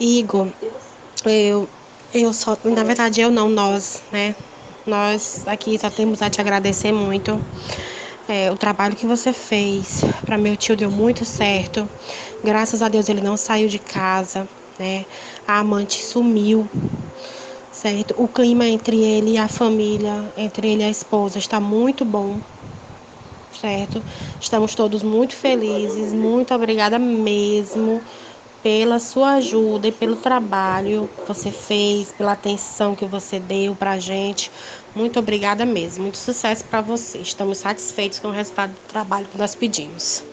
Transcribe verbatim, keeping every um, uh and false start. Igor, eu, eu só, na verdade eu não, nós, né? Nós aqui só temos a te agradecer muito. É, o trabalho que você fez para meu tio deu muito certo. Graças a Deus ele não saiu de casa, né? A amante sumiu, certo? O clima entre ele e a família, entre ele e a esposa, está muito bom, certo? Estamos todos muito felizes. Muito obrigada mesmo pela sua ajuda e pelo trabalho que você fez, pela atenção que você deu pra gente. Muito obrigada mesmo. Muito sucesso para você. Estamos satisfeitos com o resultado do trabalho que nós pedimos.